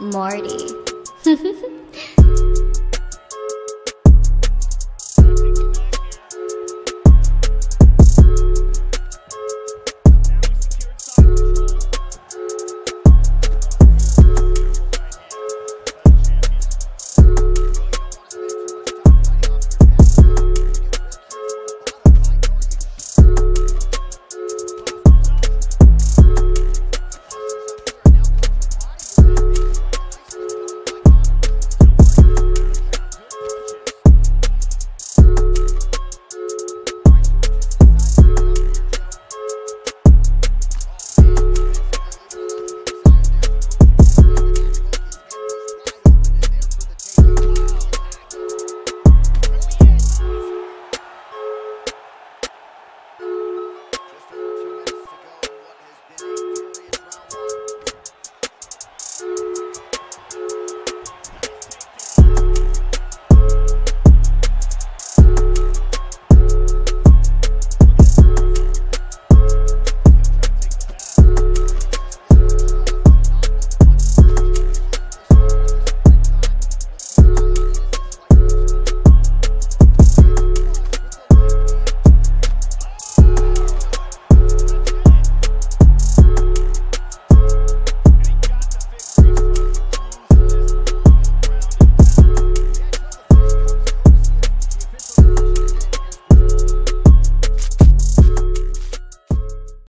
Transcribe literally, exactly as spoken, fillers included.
Morty.